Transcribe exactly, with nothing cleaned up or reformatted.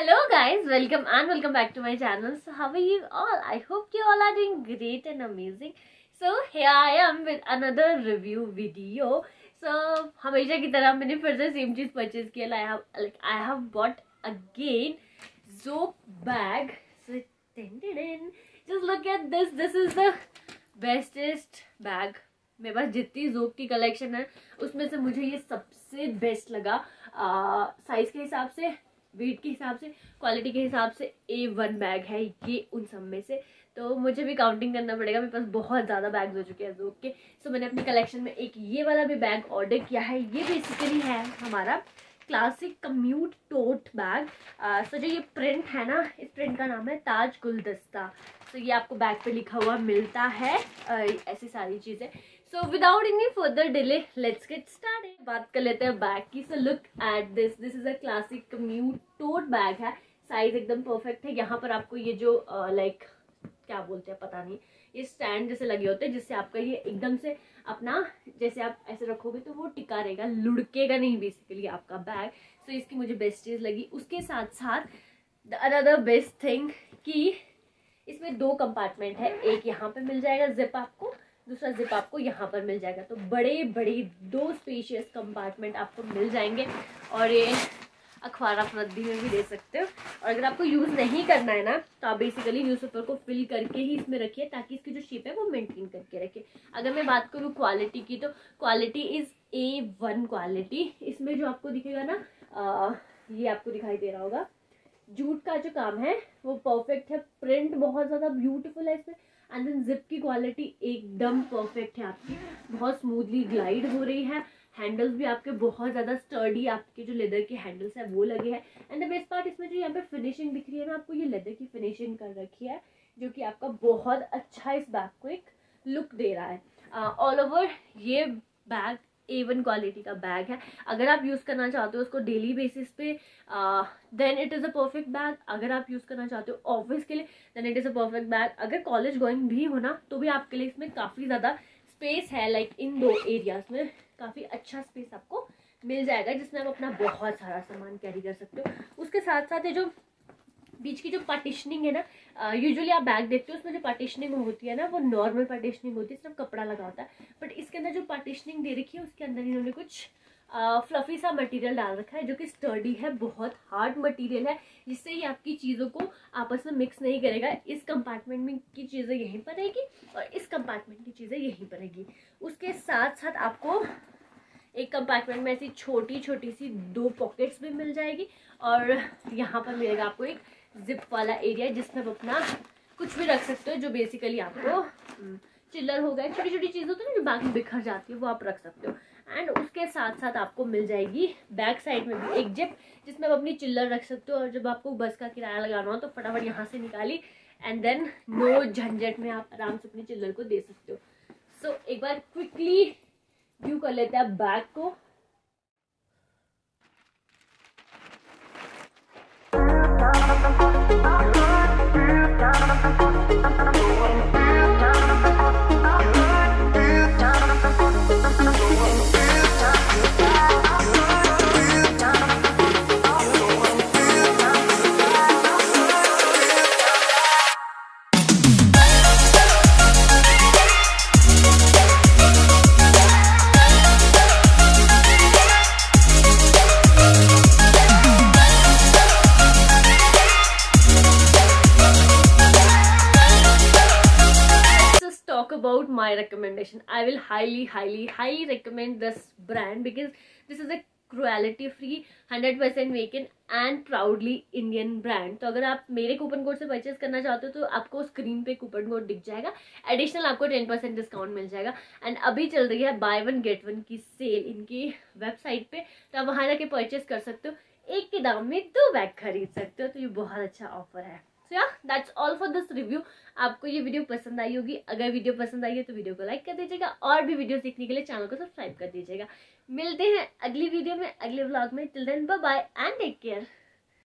Hello guys, welcome and welcome back to my channel. So how are you all? I hope you all are doing great and amazing. So here I am with another review video. So हमेशा की तरह मैंने फिर से same चीज़ purchase किया. I have like I have bought again Zoop bag. So just look at this. This is the bestest bag. मेरे पास जितनी Zoop की कलेक्शन है उसमें से मुझे ये सबसे बेस्ट लगा. साइज के हिसाब से, वेट के हिसाब से, क्वालिटी के हिसाब से ए वन बैग है ये उन सब में से. तो मुझे भी काउंटिंग करना पड़ेगा, मेरे पास बहुत ज़्यादा बैग्स हो चुके हैं Zoop के. सो मैंने अपने कलेक्शन में एक ये वाला भी बैग ऑर्डर किया है. ये बेसिकली है हमारा classic commute tote bag. So जो ये प्रिंट है ना, इस प्रिंट का नाम है ताज गुलदस्ता. सो ये आपको बैग पे लिखा हुआ मिलता है. ऐसी सारी चीज़ें. So without any further delay let's get started. बात कर लेते हैं बैग की. So look at this. This is a classic commute tote bag है. साइज एकदम परफेक्ट है. यहाँ पर आपको ये जो लाइक uh, like, क्या बोलते हैं पता नहीं, ये स्टैंड जैसे लगे होते हैं जिससे आपका ये एकदम से अपना, जैसे आप ऐसे रखोगे तो वो टिका रहेगा, लुढ़केगा नहीं बेसिकली आपका बैग. सो so, इसकी मुझे बेस्ट चीज़ लगी. उसके साथ साथ द अदर बेस्ट थिंग कि इसमें दो कंपार्टमेंट है. एक यहाँ पर मिल जाएगा जिप आपको, दूसरा जिप आपको यहाँ पर मिल जाएगा. तो बड़े बड़े दो स्पेशियस कंपार्टमेंट आपको मिल जाएंगे. और ये अखबार आप रद्दी में भी दे सकते हो. और अगर आपको यूज़ नहीं करना है ना तो आप बेसिकली न्यूज़पेपर को फिल करके ही इसमें रखिए ताकि इसकी जो शेप है वो मेंटेन करके रखिए. अगर मैं बात करूँ क्वालिटी की, तो quality is A one quality. इसमें जो आपको दिखेगा ना आ, ये आपको दिखाई दे रहा होगा, जूट का जो काम है वो परफेक्ट है. प्रिंट बहुत ज़्यादा ब्यूटीफुल है इसमें. एंड देन जिप की क्वालिटी एकदम परफेक्ट है आपकी, बहुत स्मूथली ग्लाइड हो रही है. हैंडल्स भी आपके बहुत ज़्यादा स्टर्डी, आपके जो लेदर के हैंडल्स हैं वो लगे हैं. एंड द बेस्ट पार्ट, इसमें जो यहाँ पे फिनिशिंग दिख रही है ना आपको, ये लेदर की फिनिशिंग कर रखी है जो कि आपका बहुत अच्छा इस बैग को एक लुक दे रहा है. ऑल ओवर ये बैग ए वन क्वालिटी का बैग है. अगर आप यूज़ करना चाहते हो उसको डेली बेसिस पे then it is a perfect bag. अगर आप यूज़ करना चाहते हो ऑफिस के लिए then it is a perfect bag. अगर कॉलेज गोइंग भी हो ना तो भी आपके लिए इसमें काफ़ी ज़्यादा स्पेस है. लाइक like इन दो एरियाज़ में काफ़ी अच्छा स्पेस आपको मिल जाएगा जिसमें आप अपना बहुत सारा सामान कैरी कर सकते हो. उसके साथ साथ ये जो बीच की जो पार्टिशनिंग है ना, यूजुअली आप बैग देखते हो उसमें जो पार्टिशनिंग होती है ना वो नॉर्मल पार्टिशनिंग होती है, सिर्फ कपड़ा लगा होता है. बट इसके अंदर जो पार्टिशनिंग दे रखी है उसके अंदर इन्होंने कुछ फ्लफी सा मटेरियल डाल रखा है जो कि स्टर्डी है, बहुत हार्ड मटेरियल है, जिससे ये आपकी चीज़ों को आपस में मिक्स नहीं करेगा. इस कंपार्टमेंट में की चीज़ें यहीं पर रहेगी और इस कंपार्टमेंट की चीज़ें यहीं पर रहेगी. उसके साथ साथ आपको एक कंपार्टमेंट में ऐसी छोटी छोटी सी दो पॉकेट्स भी मिल जाएगी. और यहाँ पर मिलेगा आपको एक जिप वाला एरिया जिसमें आप अपना कुछ भी रख सकते हो, जो बेसिकली आपको चिल्लर हो गए, छोटी छोटी चीज़ होती है जो बैग में बिखर जाती है, वो आप रख सकते हो. एंड उसके साथ साथ आपको मिल जाएगी बैक साइड में भी एक जिप जिसमें आप अपनी चिल्लर रख सकते हो. और जब आपको बस का किराया लगाना हो तो फटाफट यहाँ से निकाली एंड देन नो झंझट में आप आराम से अपनी चिल्लर को दे सकते हो. सो so, एक बार क्विकली व्यू कर लेते हैं बैग को. About my recommendation, I will highly highly highly recommend this brand because this is a cruelty free one hundred percent vegan and proudly Indian brand. तो अगर आप मेरे कूपन कोड से परचेज करना चाहते हो तो आपको स्क्रीन पे कूपन कोड दिख जाएगा. एडिशनल आपको टेन परसेंट डिस्काउंट मिल जाएगा. एंड अभी चल रही है बाय वन गेट वन की सेल इनकी वेबसाइट पे, तो आप वहाँ जाके परचेज कर सकते हो, एक के दाम में दो बैग खरीद सकते हो. तो ये बहुत अच्छा ऑफर है. So yeah, that's all for this review. आपको ये वीडियो पसंद आई होगी. अगर वीडियो पसंद आई है तो वीडियो को लाइक कर दीजिएगा और भी वीडियो देखने के लिए चैनल को सब्सक्राइब कर दीजिएगा. मिलते हैं अगली वीडियो में, अगले व्लॉग में. Till then bye bye and take care.